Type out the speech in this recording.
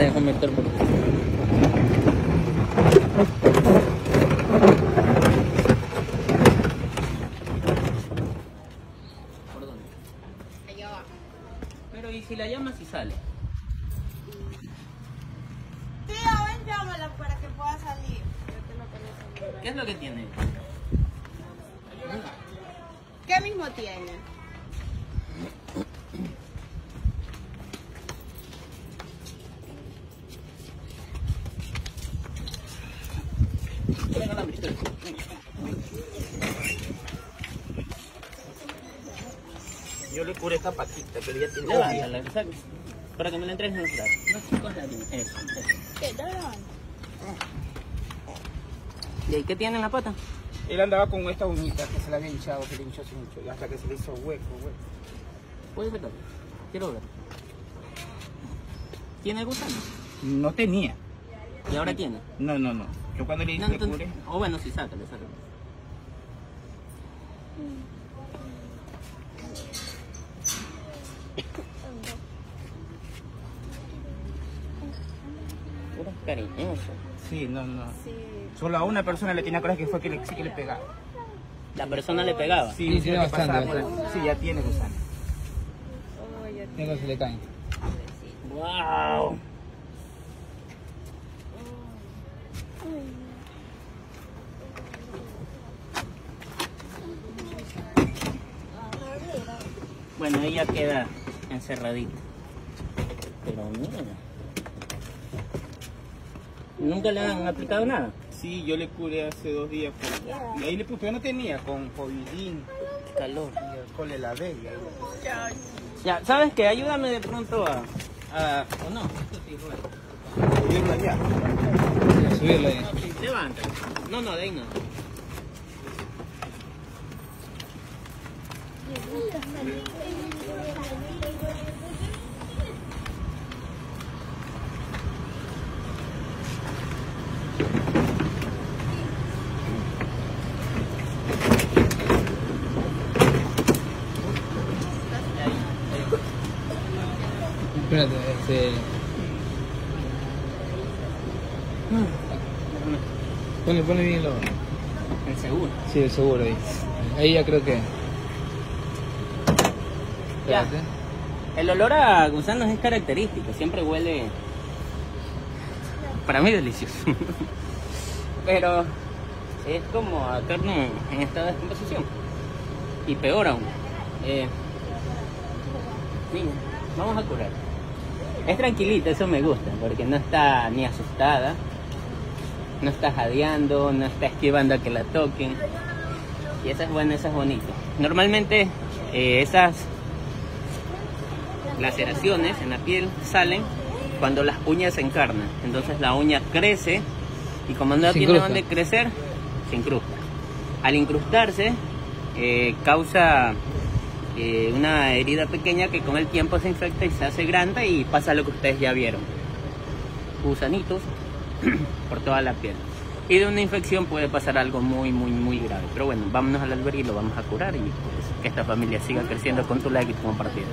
dejo meter por aquí. ¿Por dónde? Allá abajo. Pero ¿y si la llamas y sale? Sí, a ver, llámala para que pueda salir. ¿Qué es lo que tiene? ¿Qué mismo tiene? Yo le curo esta patita, pero ya tiene. Levántala, exacto. Para que me la entregues en los brazos. No, cógela bien. Eso. ¿Qué tal? ¿Y ahí qué tiene en la pata? Él andaba con esta uñita que se la había hinchado, que le hinchó hace mucho, hasta que se le hizo hueco, ¿Puedes verlo? Quiero ver. ¿Tiene gusano? No tenía. ¿Y ahora tiene? No, no, no. Yo cuando le dije que cure... O bueno, sí, sácale, sácale. Puro cariñoso. Sí, no, no. Sí. Solo a una persona le tenía coraje que fue que le pegaba. ¿La persona le pegaba? Sí, sí, sí, no pasaba, sí, ya tiene gusano. Tengo que se le caen. ¡Wow! Bueno, ella queda encerradita. Pero mira. ¿Nunca le han aplicado nada? Sí, yo le curé hace 2 días. Y ahí le puse, yo no tenía, con Jovidín, calor, con la bella. Ya, ¿sabes qué? Ayúdame de pronto a ¿o no? Subirlo allá. Subirlo allá. Levanta. No, no, de ahí no. Espérate, Ponle bien el seguro. Sí, el seguro ahí. Ahí ya creo que... Ya. El olor a gusanos es característico, siempre huele, para mí delicioso, pero es como a carne en estado de descomposición, y peor aún. Niña, vamos a curar. Es tranquilita, eso me gusta, porque no está ni asustada, no está jadeando, no está esquivando a que la toquen, y esa es buena, esa es bonita. Normalmente esas laceraciones en la piel salen cuando las uñas se encarnan, entonces la uña crece y como no tiene donde crecer, se incrusta. Al incrustarse causa una herida pequeña que con el tiempo se infecta y se hace grande y pasa lo que ustedes ya vieron, gusanitos por toda la piel, y de una infección puede pasar algo muy muy grave. Pero bueno, vámonos al albergue y lo vamos a curar, y pues, que esta familia siga creciendo con tu like y tu compartido.